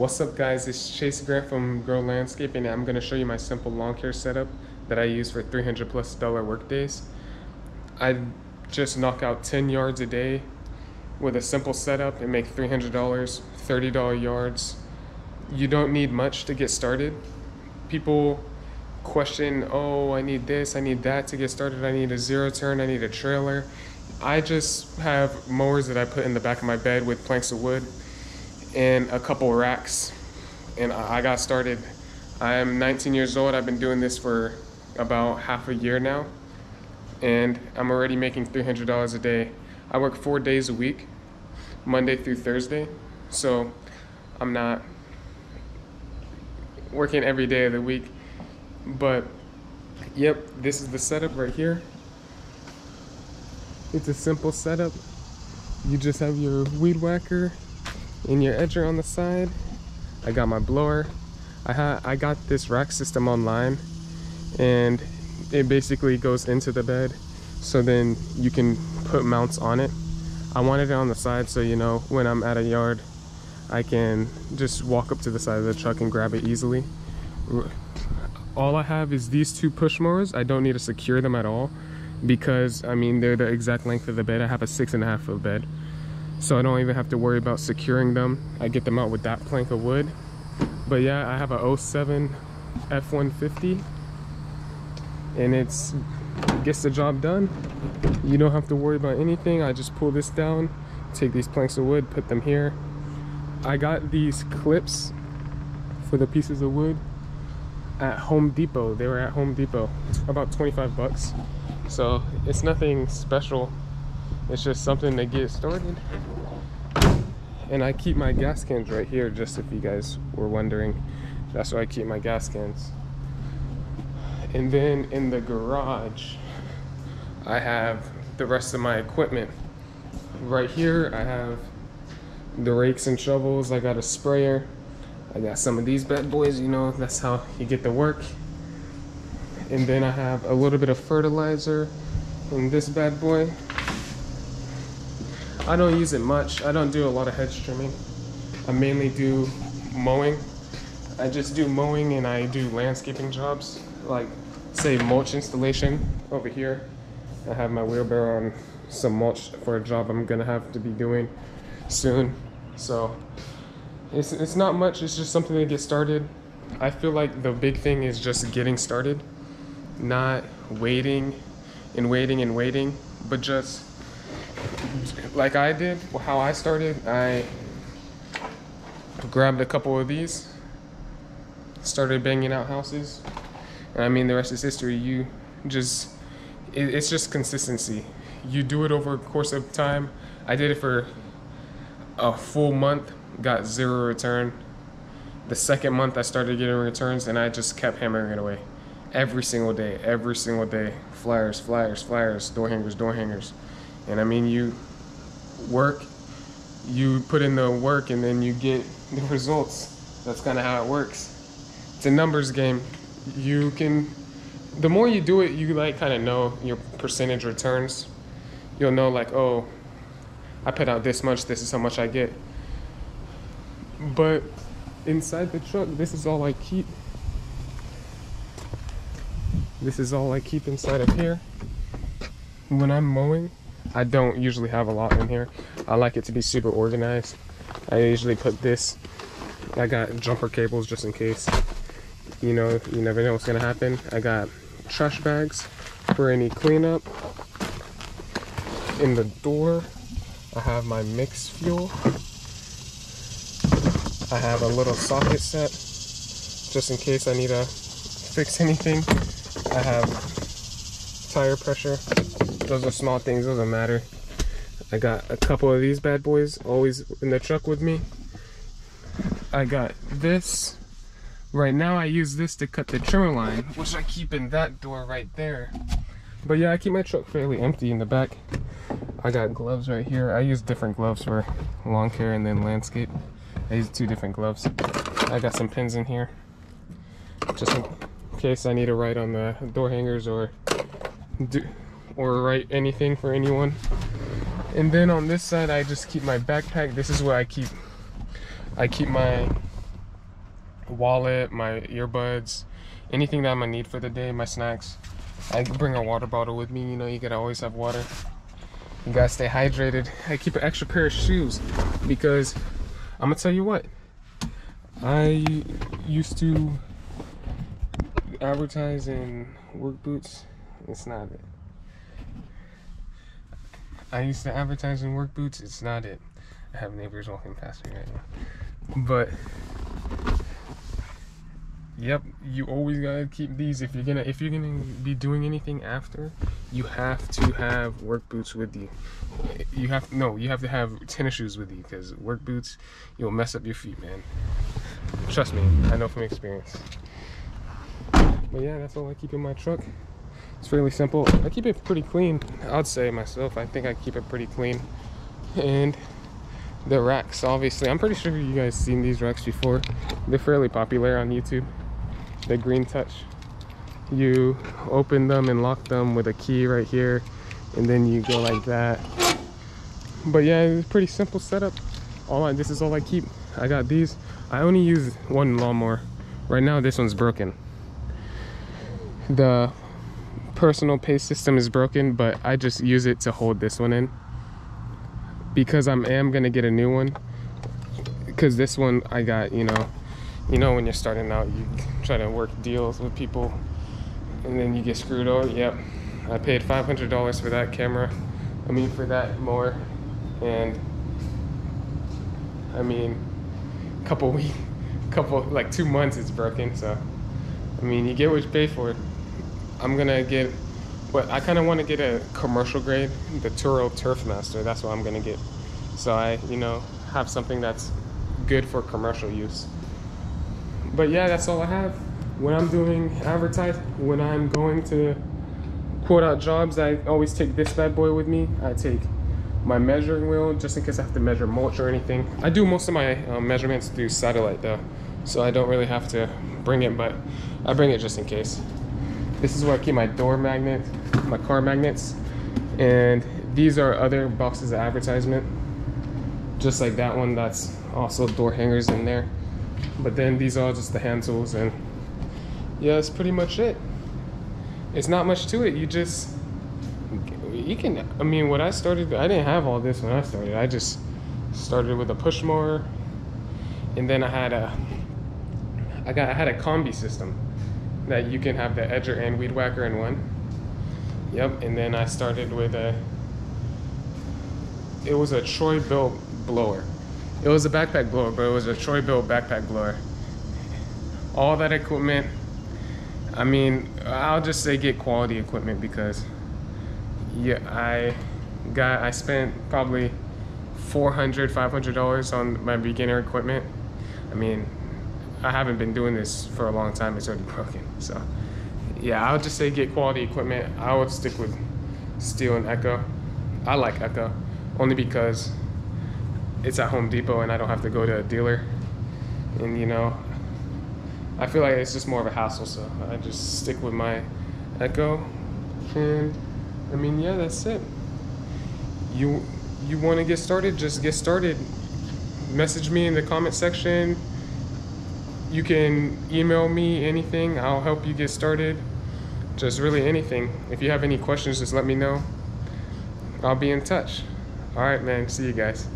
What's up guys, it's Chase Grant from Grow Landscaping, and I'm going to show you my simple lawn care setup that I use for $300+ workdays. I just knock out 10 yards a day with a simple setup and make $300, $30 yards. You don't need much to get started. People question, oh, I need this, I need that to get started, I need a zero turn, I need a trailer. I just have mowers that I put in the back of my bed with planks of wood and a couple racks, and I got started. I am 19 years old. I've been doing this for about half a year now, and I'm already making $300 a day. I work 4 days a week, Monday through Thursday, so I'm not working every day of the week. But yep, this is the setup right here. It's a simple setup. You just have your weed whacker and your edger on the side. I got my blower. I got this rack system online, and it basically goes into the bed, so then you can put mounts on it. I wanted it on the side, so you know, when I'm at a yard, I can just walk up to the side of the truck and grab it easily. All I have is these two push mowers. I don't need to secure them at all, because I mean, they're the exact length of the bed. I have a 6.5-foot bed, so I don't even have to worry about securing them. I get them out with that plank of wood. But yeah, I have a 07 F-150, and it gets the job done. You don't have to worry about anything. I just pull this down, take these planks of wood, put them here. I got these clips for the pieces of wood at Home Depot. They were at Home Depot, about 25 bucks. So it's nothing special. It's just something to get started. And I keep my gas cans right here, just if you guys were wondering. That's why I keep my gas cans. And then in the garage, I have the rest of my equipment. Right here, I have the rakes and shovels. I got a sprayer. I got some of these bad boys, you know, that's how you get the work. And then I have a little bit of fertilizer in this bad boy. I don't use it much. I don't do a lot of hedge trimming. I mainly do mowing. I just do mowing, and I do landscaping jobs, like say mulch installation. Over here I have my wheelbarrow on some mulch for a job I'm gonna have to be doing soon. So it's not much. It's just something to get started. I feel like the big thing is just getting started, not waiting and waiting and waiting, but just like I did, how I started. I grabbed a couple of these, started banging out houses, and I mean, the rest is history. You just, it's just consistency. You do it over a course of time. I did it for a full month, got zero return. The second month I started getting returns, and I just kept hammering it away every single day, flyers, flyers, flyers, door hangers, and I mean, you work, you put in the work, and then you get the results. That's kind of how it works. It's a numbers game. You can, the more you do it, you like kind of know your percentage returns. You'll know like, oh, I put out this much, this is how much I get. But inside the truck, this is all I keep. This is all I keep inside of here. When I'm mowing, I don't usually have a lot in here. I like it to be super organized. I usually put this, I got jumper cables just in case, you know, you never know what's gonna happen. I got trash bags for any cleanup. In the door, I have my mixed fuel. I have a little socket set just in case I need to fix anything. I have tire pressure. Those are small things, doesn't matter. I got a couple of these bad boys always in the truck with me. I got this. Right now I use this to cut the trimmer line, which I keep in that door right there. But yeah, I keep my truck fairly empty in the back. I got gloves right here. I use different gloves for lawn care and then landscape. I use two different gloves. I got some pins in here, just in case I need to write on the door hangers or write anything for anyone. And then on this side, I just keep my backpack. This is where I keep my wallet, my earbuds, anything that I'm gonna need for the day, my snacks. I bring a water bottle with me, you know, you gotta always have water. You gotta stay hydrated. I keep an extra pair of shoes because I'm gonna tell you what, I used to advertise in work boots. It's not it. I used to advertise in work boots. It's not it. I have neighbors walking past me right now. But yep, you always gotta keep these. If you're gonna be doing anything after, you have to have work boots with you. You have to have tennis shoes with you, because work boots, you'll mess up your feet, man. Trust me, I know from experience. But yeah, that's all I keep in my truck. It's fairly simple. I keep it pretty clean, I'd say myself. I think I keep it pretty clean. And the racks, obviously. I'm pretty sure you guys seen these racks before. They're fairly popular on YouTube. The Green Touch. You open them and lock them with a key right here. And then you go like that. But yeah, it's a pretty simple setup. This is all I keep. I got these. I only use one lawnmower. Right now, this one's broken. The personal pay system is broken, but I just use it to hold this one in, because I am gonna get a new one, because this one I got, you know when you're starting out, you try to work deals with people and then you get screwed over. Yep, I paid $500 for that camera, for that mower, and like 2 months it's broken, so you get what you pay for. I'm gonna get, I kind of want to get a commercial grade, the Toro Turf Master. That's what I'm gonna get. So I, have something that's good for commercial use. But yeah, that's all I have. When I'm doing advertising, when I'm going to quote out jobs, I always take this bad boy with me. I take my measuring wheel just in case I have to measure mulch or anything. I do most of my measurements through satellite though, so I don't really have to bring it, but I bring it just in case. This is where I keep my door magnet, my car magnets, and these are other boxes of advertisement, just like that one. That's also door hangers in there, but then these are just the hand tools. And yeah, that's pretty much it. It's not much to it. When I started, I didn't have all this when I started. I just started with a push mower, and then I had a combi system that you can have the edger and weed whacker in one. Yep, and then I started with a Troy-Bilt blower. It was a backpack blower, but it was a Troy-Bilt backpack blower. All that equipment, I'll just say get quality equipment, because yeah, I spent probably $400, $500 on my beginner equipment. I haven't been doing this for a long time. It's already broken. So yeah, I would just say get quality equipment. I would stick with steel and ECHO. I like ECHO only because it's at Home Depot and I don't have to go to a dealer. And I feel like it's just more of a hassle. So I just stick with my ECHO. And yeah, that's it. You want to get started? Just get started. Message me in the comment section. You can email me anything. I'll help you get started. Just really anything. If you have any questions, just let me know. I'll be in touch. All right, man. See you guys.